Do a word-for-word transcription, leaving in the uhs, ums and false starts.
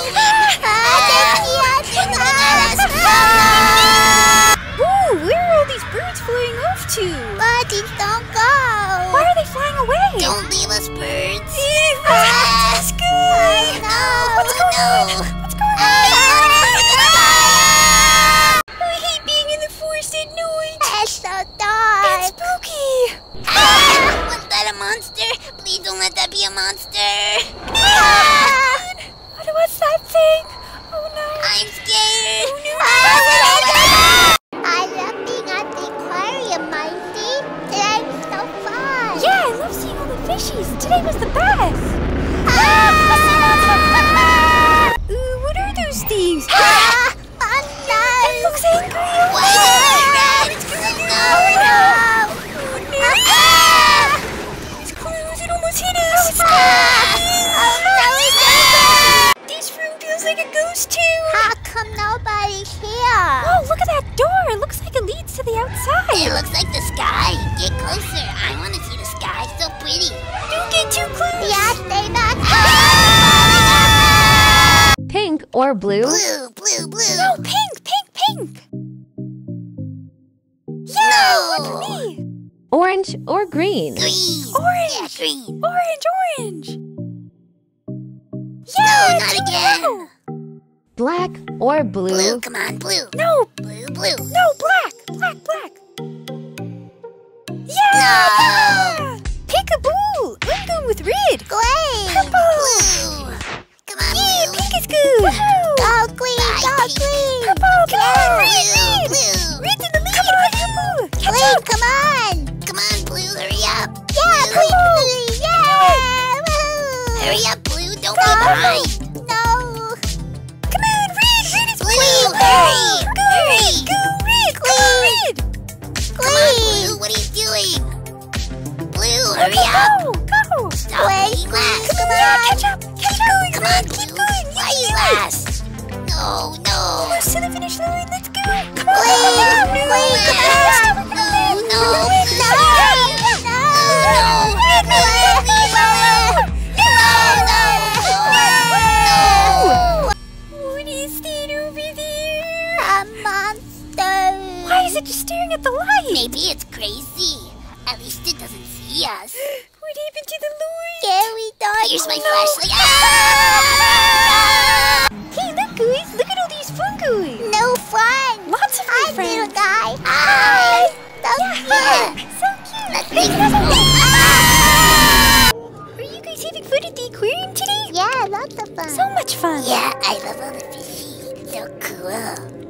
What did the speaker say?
Whoa, where are all these birds flying off to? Buddy, don't go. Why are they flying away? Don't leave us, birds. Let's go. I know. What's going on? What's going on? I hate being in the forest at night. It's so dark. It's spooky. Ah, was that a monster? Please don't let that be a monster. Ah. What's that thing? Oh no! I'm scared! Oh no! I, I love being at the aquarium, Maisie. Today was so fun! Yeah, I love seeing all the fishies! Today was the best! Ah! Ooh, what are those things? Ah! Monsters! It looks angry! Wait, ah! It's gonna no! Oh no! Ah! Ah! It's close! It almost hit us! Ah! How come nobody's here? Oh, look at that door. It looks like it leads to the outside. It looks like the sky. Get closer. I want to see the sky. It's so pretty. Don't get too close. Yeah, stay back. Ah! Pink or blue? Blue, blue, blue. No, pink, pink, pink. Yeah, no. Look for me. Orange or green? Green. Orange. Yeah, green. Orange, orange. Yeah, no, not again. Blue. Black or blue? Blue, come on, blue. No, blue, blue. No, black, black, black. Yeah! No. Yeah. Pick a blue. I'm going with red. Gray. Purple. Blue. Come on, yeah, blue. Pink is good. Woohoo. Go green, go green. Purple, come on, red, red. Blue. Red's in the lead. Come on, purple. Blue, up. Come on. Come on, blue, hurry up. Yeah, blue. Blue. Blue. Yeah. Woohoo. Hurry up, blue. Don't be behind. Blue, hurry! Go red! Go red! Go red! Come on, blue, what are you doing? Blue, hurry up! Go! Go! Stop being last! Come on! Yeah, catch up! Catch up! Come on, blue! Why are you last? No, no! Almost to the finish line! Let's go! Come on! Blue! Blue! Come on! Blue! No! No! No! No! No! No! Why is it just staring at the light? Maybe it's crazy. At least it doesn't see us. What happened to the light? Yeah, we died. Here's my no. flashlight. Ah! Hey, look, guys. Look at all these fungi. No fun. Lots of new friends. Hi, little guy. Hi. So yeah. cute. So cute. Let's make another one. Are you guys having fun at the aquarium today? Yeah, lots of fun. So much fun. Yeah, I love all the fishies. So cool.